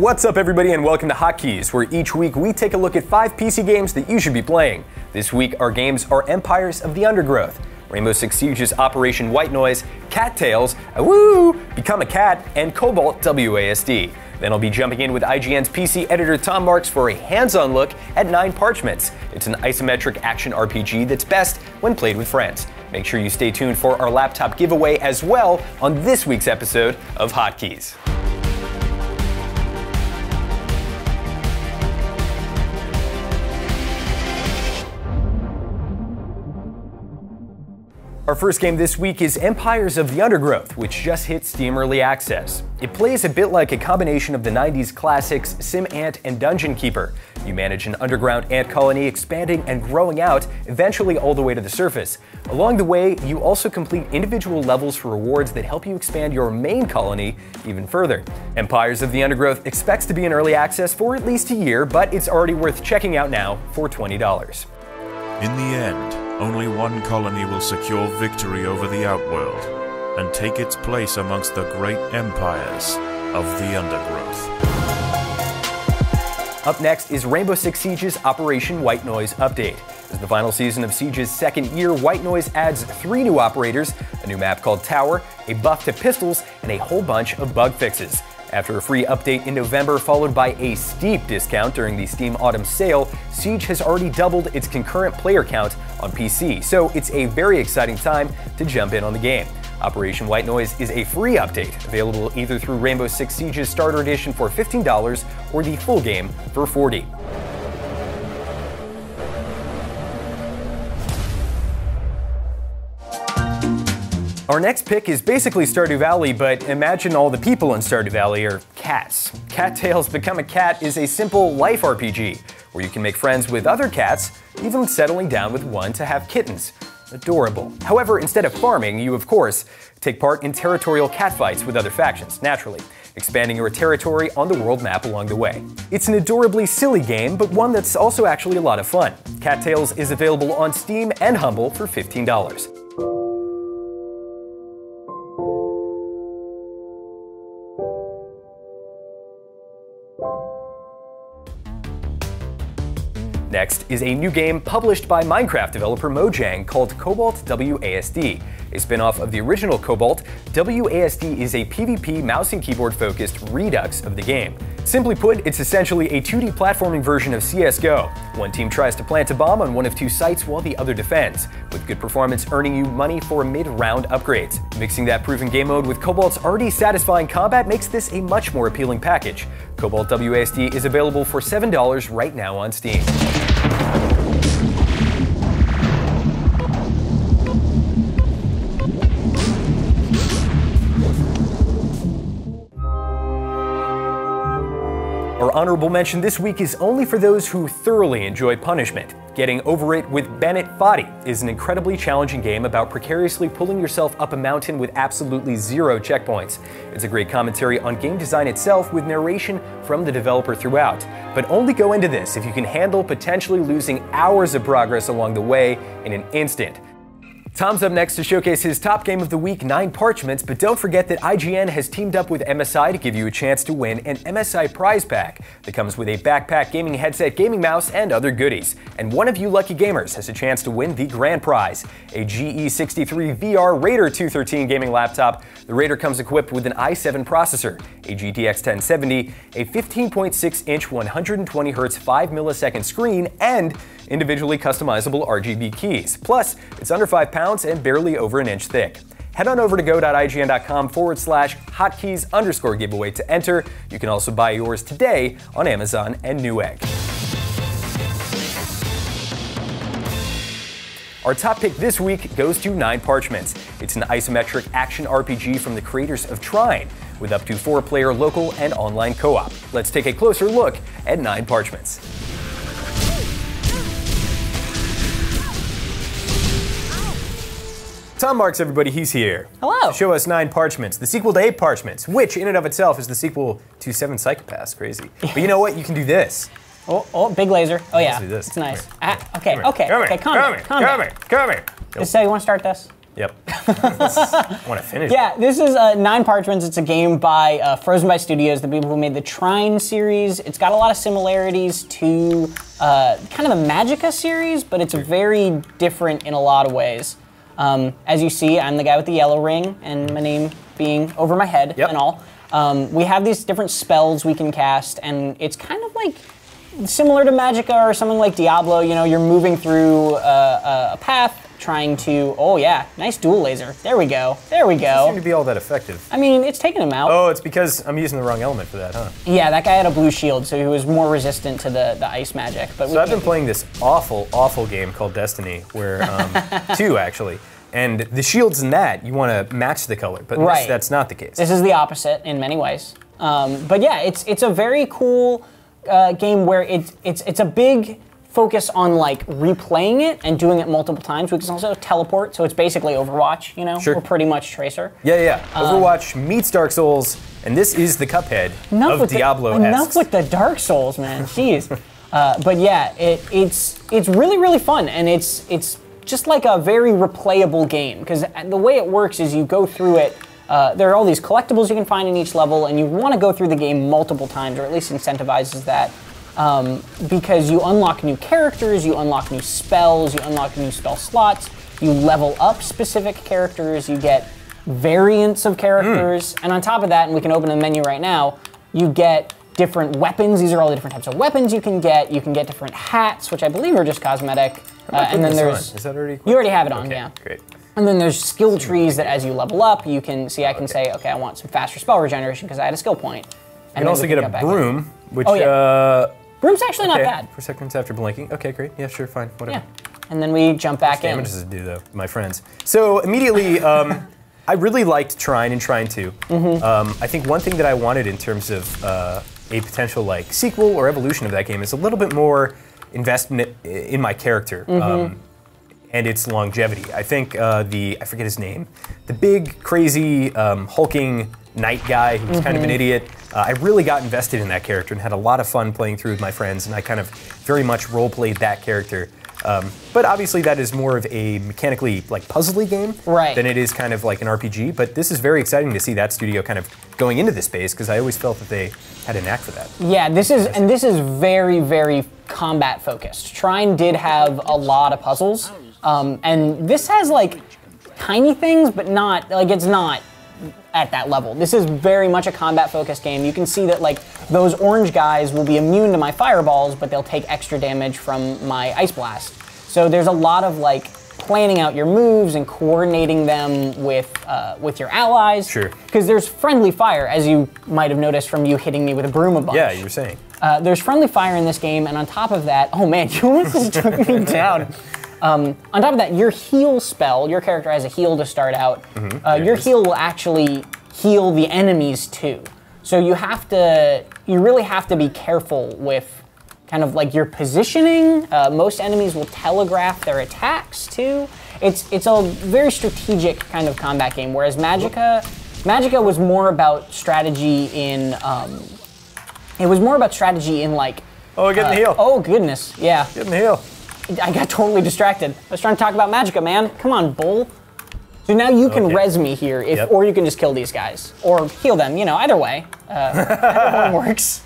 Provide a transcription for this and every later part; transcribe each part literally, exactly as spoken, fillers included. What's up everybody and welcome to Hotkeys, where each week we take a look at five P C games that you should be playing. This week our games are Empires of the Undergrowth, Rainbow Six Siege's Operation White Noise, Cattails, Awoo, Become a Cat, and Cobalt W A S D. Then I'll be jumping in with I G N's P C editor Tom Marks for a hands-on look at Nine Parchments. It's an isometric action R P G that's best when played with friends. Make sure you stay tuned for our laptop giveaway as well on this week's episode of Hotkeys. Our first game this week is Empires of the Undergrowth, which just hit Steam Early Access. It plays a bit like a combination of the nineties classics Sim Ant and Dungeon Keeper. You manage an underground ant colony expanding and growing out, eventually all the way to the surface. Along the way, you also complete individual levels for rewards that help you expand your main colony even further. Empires of the Undergrowth expects to be in Early Access for at least a year, but it's already worth checking out now for twenty dollars. In the end, only one colony will secure victory over the outworld and take its place amongst the great empires of the undergrowth. Up next is Rainbow Six Siege's Operation White Noise update. As the final season of Siege's second year, White Noise adds three new operators, a new map called Tower, a buff to pistols, and a whole bunch of bug fixes. After a free update in November, followed by a steep discount during the Steam Autumn sale, Siege has already doubled its concurrent player count on P C, so it's a very exciting time to jump in on the game. Operation White Noise is a free update, available either through Rainbow Six Siege's Starter Edition for fifteen dollars or the full game for forty dollars. Our next pick is basically Stardew Valley, but imagine all the people in Stardew Valley are cats. Cattails Become a Cat is a simple life R P G where you can make friends with other cats, even settling down with one to have kittens. Adorable. However, instead of farming, you of course take part in territorial catfights with other factions, naturally, expanding your territory on the world map along the way. It's an adorably silly game, but one that's also actually a lot of fun. Cattails is available on Steam and Humble for fifteen dollars. Next is a new game published by Minecraft developer Mojang called Cobalt W A S D. A spin-off of the original Cobalt, W A S D is a PvP mouse and keyboard focused redux of the game. Simply put, it's essentially a two D platforming version of C S G O. One team tries to plant a bomb on one of two sites while the other defends, with good performance earning you money for mid-round upgrades. Mixing that proven game mode with Cobalt's already satisfying combat makes this a much more appealing package. Cobalt W A S D is available for seven dollars right now on Steam. Our honorable mention this week is only for those who thoroughly enjoy punishment. Getting Over It with Bennett Foddy is an incredibly challenging game about precariously pulling yourself up a mountain with absolutely zero checkpoints. It's a great commentary on game design itself with narration from the developer throughout. But only go into this if you can handle potentially losing hours of progress along the way in an instant. Tom's up next to showcase his top game of the week, Nine Parchments, but don't forget that I G N has teamed up with M S I to give you a chance to win an M S I prize pack that comes with a backpack, gaming headset, gaming mouse, and other goodies. And one of you lucky gamers has a chance to win the grand prize, a G E sixty-three V R Raider two thirteen gaming laptop. The Raider comes equipped with an i seven processor, a G T X ten seventy, a fifteen point six inch one hundred twenty hertz five millisecond screen, and individually customizable R G B keys. Plus, it's under five pounds and barely over an inch thick. Head on over to go.I G N dot com forward slash hotkeys underscore giveaway to enter. You can also buy yours today on Amazon and Newegg. Our top pick this week goes to Nine Parchments. It's an isometric action R P G from the creators of Trine, with up to four player local and online co-op. Let's take a closer look at Nine Parchments. Tom Marks, everybody, he's here. Hello. Show us Nine Parchments, the sequel to Eight Parchments, which in and of itself is the sequel to Seven Psychopaths. Crazy. But you know what? You can do this. Oh, oh, big laser. Oh yeah. Let's do this. It's nice. Ah, okay, okay, okay. Come here, come here, come here. So you want to start this? Yep. I want to finish. Yeah, this is uh, Nine Parchments. It's a game by uh, Frozenbyte Studios, the people who made the Trine series. It's got a lot of similarities to uh, kind of the Magicka series, but it's very different in a lot of ways. Um, as you see, I'm the guy with the yellow ring, and my name being over my head yep. and all. Um, we have these different spells we can cast, and it's kind of like similar to Magicka or something like Diablo. You know, you're moving through uh, a path, trying to, oh yeah, nice dual laser. There we go, there we go. It doesn't seem to be all that effective. I mean, it's taking him out. Oh, it's because I'm using the wrong element for that, huh? Yeah, that guy had a blue shield, so he was more resistant to the, the ice magic. But so I've been playing this awful, awful game called Destiny, where, um, two actually, and the shields in that, you wanna match the color, but right. this, that's not the case. This is the opposite in many ways. Um, but yeah, it's it's a very cool uh, game where it, it's it's a big, focus on like replaying it and doing it multiple times. We can also teleport, so it's basically Overwatch, you know? Sure. We're pretty much Tracer. Yeah, yeah. Overwatch um, meets Dark Souls, and this is the Cuphead of Diablo-esque. Enough with the Dark Souls, man. Jeez. uh, but yeah, it, it's it's really really fun, and it's it's just like a very replayable game because the way it works is you go through it. Uh, there are all these collectibles you can find in each level, and you want to go through the game multiple times, or at least incentivizes that. Um, because you unlock new characters, you unlock new spells, you unlock new spell slots, you level up specific characters, you get variants of characters, mm. and on top of that, and we can open the menu right now, you get different weapons. These are all the different types of weapons you can get. You can get different hats, which I believe are just cosmetic. Uh, and then there's, on? Is that already quick? You already have it on, okay, yeah. Great. And then there's skill trees that as you level up, you can see, I can okay. say, okay, I want some faster spell regeneration because I had a skill point. You can also get a broom, which, oh, yeah. uh... Broom's actually okay. not bad. For seconds after blinking. Okay, great. Yeah, sure, fine, whatever. Yeah. And then we jump back in. How much does it do, though, my friends? So, immediately, um, I really liked Trine and Trine two. Mm-hmm. um, I think one thing that I wanted in terms of uh, a potential, like, sequel or evolution of that game is a little bit more investment in my character. Mm-hmm. um, and its longevity. I think uh, the, I forget his name, the big, crazy, um, hulking knight guy who was mm-hmm. kind of an idiot, uh, I really got invested in that character and had a lot of fun playing through with my friends, and I kind of very much roleplayed that character. Um, but obviously that is more of a mechanically like puzzly game right. than it is kind of like an R P G, but this is very exciting to see that studio kind of going into this space, because I always felt that they had a knack for that. Yeah, this is, and this is very, very combat focused. Trine did have a lot of puzzles. Um, and this has like tiny things, but not, like it's not at that level. This is very much a combat focused game. You can see that like those orange guys will be immune to my fireballs, but they'll take extra damage from my ice blast. So there's a lot of like planning out your moves and coordinating them with uh, with your allies. Sure. Because there's friendly fire, as you might have noticed from you hitting me with a broom a bunch. Yeah, you were saying. Uh, there's friendly fire in this game, and on top of that, oh man, you almost took me down. Um, on top of that, your heal spell, your character has a heal to start out, mm-hmm. uh, your heal will actually heal the enemies too. So you have to, you really have to be careful with kind of like your positioning. Uh, most enemies will telegraph their attacks too. It's, it's a very strategic kind of combat game, whereas Magicka, Magicka was more about strategy in, um, it was more about strategy in like... Oh, get in uh, the heal. Oh goodness, yeah. Get in the heal. I got totally distracted. I was trying to talk about Magicka, man. Come on, bull. So now you can okay. res me here, if, yep. or you can just kill these guys. Or heal them, you know, either way. Uh, either one works.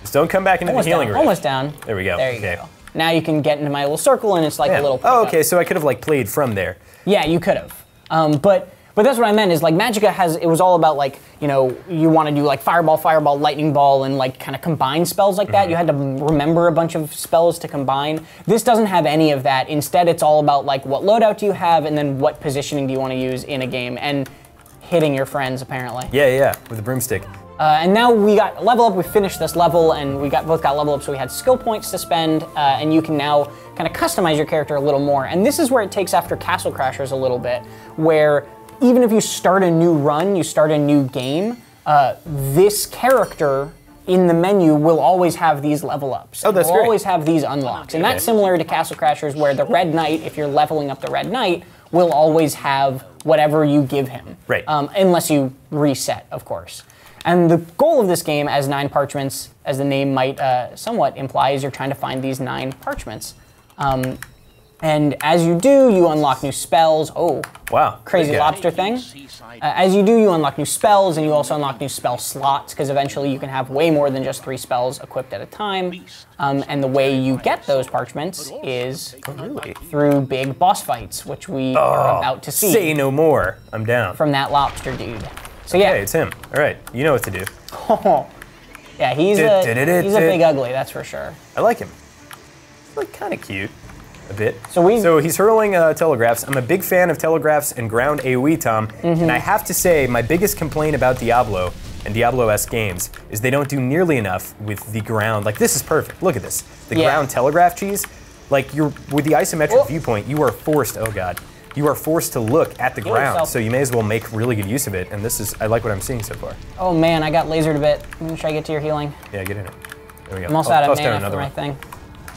Just don't come back into almost the healing down, room. Almost down. There we go. There you okay. go. Now you can get into my little circle and it's like yeah. a little Oh, okay, up. So I could have like played from there. Yeah, you could have. Um, but but that's what I meant is like Magicka has, it was all about like, you know, you want to do like fireball, fireball, lightning ball, and like kind of combine spells like that. Mm-hmm. You had to remember a bunch of spells to combine. This doesn't have any of that. Instead, it's all about like what loadout do you have and then what positioning do you want to use in a game and hitting your friends apparently. Yeah, yeah, with a broomstick. Uh, and now we got level up, we finished this level and we got both got level up, so we had skill points to spend uh, and you can now kind of customize your character a little more. And this is where it takes after Castle Crashers a little bit, where even if you start a new run, you start a new game, uh, this character in the menu will always have these level ups. Oh, that's great. Will always have these unlocks. And that's similar to Castle Crashers where the Red Knight, if you're leveling up the Red Knight, will always have whatever you give him. Right. Um, unless you reset, of course. And the goal of this game as Nine Parchments, as the name might uh, somewhat imply, is you're trying to find these nine parchments. Um, And as you do, you unlock new spells. Oh, wow! Crazy lobster thing. Uh, as you do, you unlock new spells, and you also unlock new spell slots, because eventually you can have way more than just three spells equipped at a time. Um, and the way you get those parchments is oh, really? through big boss fights, which we oh, are about to see. Say no more. I'm down. From that lobster dude. So yeah, okay, it's him. All right, you know what to do. Yeah, he's a he's a big ugly, that's for sure. I like him. He's like kind of cute. A bit. So, we, so he's hurling uh, telegraphs. I'm a big fan of telegraphs and ground AoE, Tom. Mm-hmm. And I have to say, my biggest complaint about Diablo and Diablo-esque games is they don't do nearly enough with the ground. Like, this is perfect. Look at this. The yeah. ground telegraph cheese. Like, you're with the isometric Whoa. viewpoint, you are forced, oh God, you are forced to look at the Get ground. Yourself. So you may as well make really good use of it. And this is, I like what I'm seeing so far. Oh man, I got lasered a bit. Should I get to your healing? Yeah, get in it. There we go. I'm also I'll, out of mana for my thing.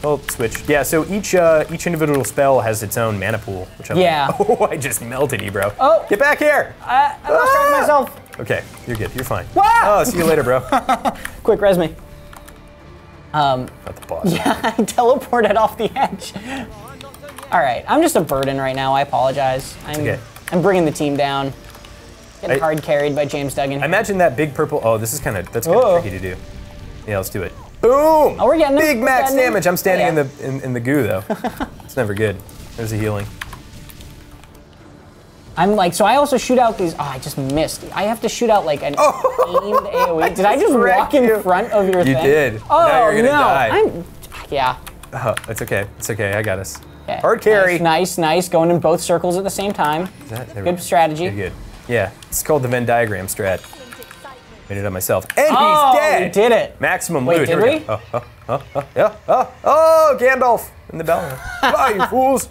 Well, switch. Yeah, so each uh, each individual spell has its own mana pool, which I yeah. like. Oh, I just melted you, bro. Oh. Get back here! I, I lost track of myself. Okay, you're good, you're fine. Ah! Oh, see you later, bro. Quick, res me. Um, Not the boss. Yeah, I teleported off the edge. All right, I'm just a burden right now, I apologize. I'm, okay. I'm bringing the team down. Getting I, hard carried by James Duggan. I imagine that big purple, oh, this is kind of, that's kind of tricky to do. Yeah, let's do it. Boom! Oh, we're getting Big we're max getting damage. I'm standing yeah. in the in, in the goo though. It's never good. There's the healing. I'm like, so I also shoot out these. Oh, I just missed. I have to shoot out like an oh, aimed AoE. I did just I just walk you. in front of your you thing? You did. Oh now you're gonna no! Die. I'm. Yeah. Oh, it's okay. It's okay. I got us. Okay. Hard carry. Nice, nice, nice. Going in both circles at the same time. Is that, good strategy. Good, good. Yeah. It's called the Venn diagram strat. Made it up myself. And oh, he's dead! We did it! Maximum Wait, loot. Did Here we, we? Go. Oh, oh, oh, yeah, oh, oh, Gandalf in the bell. Bye, you fools!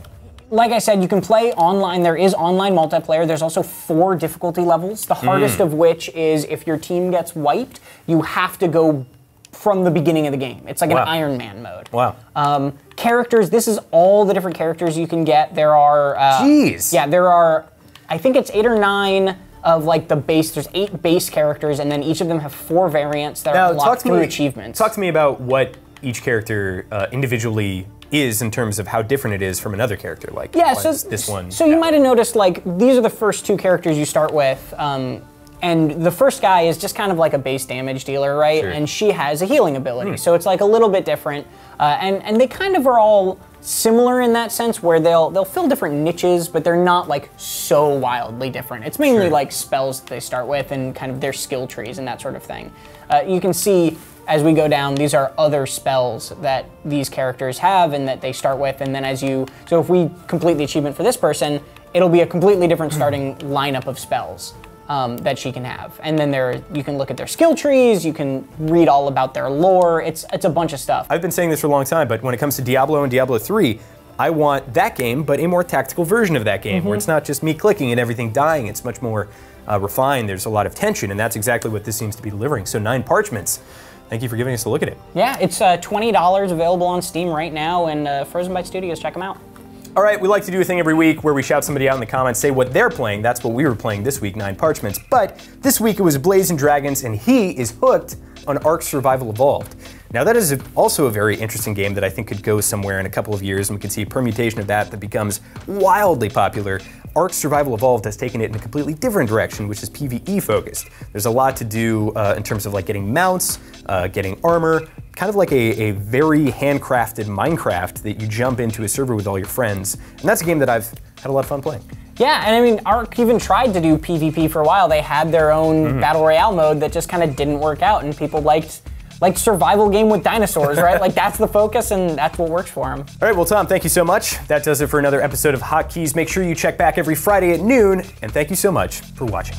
Like I said, you can play online. There is online multiplayer. There's also four difficulty levels, the hardest mm. of which is if your team gets wiped, you have to go from the beginning of the game. It's like wow. an Iron Man mode. Wow. Um, characters, this is all the different characters you can get. There are... Uh, Jeez! Yeah, there are, I think it's eight or nine of like the base, there's eight base characters, and then each of them have four variants that now, are unlocked through me, achievements. Talk to me about what each character uh, individually is in terms of how different it is from another character, like yeah, so, this one. So you might have noticed like, these are the first two characters you start with, um, and the first guy is just kind of like a base damage dealer, right? Sure. And she has a healing ability, hmm. so it's like a little bit different. Uh, and, and they kind of are all similar in that sense, where they'll they'll fill different niches, but they're not like so wildly different. It's mainly sure. like spells that they start with and kind of their skill trees and that sort of thing. Uh, you can see as we go down, these are other spells that these characters have and that they start with, and then as you, so if we complete the achievement for this person, it'll be a completely different starting lineup of spells um, that she can have. And then there, you can look at their skill trees, you can read all about their lore, it's, it's a bunch of stuff. I've been saying this for a long time, but when it comes to Diablo and Diablo three, I want that game, but a more tactical version of that game, mm-hmm. where it's not just me clicking and everything dying, it's much more uh, refined, there's a lot of tension, and that's exactly what this seems to be delivering. So Nine Parchments, thank you for giving us a look at it. Yeah, it's uh, twenty dollars available on Steam right now, and uh, Frozenbyte Studios, check them out. All right, we like to do a thing every week where we shout somebody out in the comments, say what they're playing. That's what we were playing this week, Nine Parchments. But this week it was Blaze and Dragons, and he is hooked on Ark Survival Evolved. Now that is a, also a very interesting game that I think could go somewhere in a couple of years, and we can see a permutation of that that becomes wildly popular. Ark Survival Evolved has taken it in a completely different direction, which is PvE focused. There's a lot to do uh, in terms of like getting mounts, uh, getting armor, kind of like a, a very handcrafted Minecraft that you jump into a server with all your friends. And that's a game that I've had a lot of fun playing. Yeah, and I mean, Ark even tried to do PvP for a while. They had their own mm-hmm. battle royale mode that just kind of didn't work out, and people liked like survival game with dinosaurs, right? Like that's the focus and that's what works for him. All right, well Tom, thank you so much. That does it for another episode of Hotkeys. Make sure you check back every Friday at noon, and thank you so much for watching.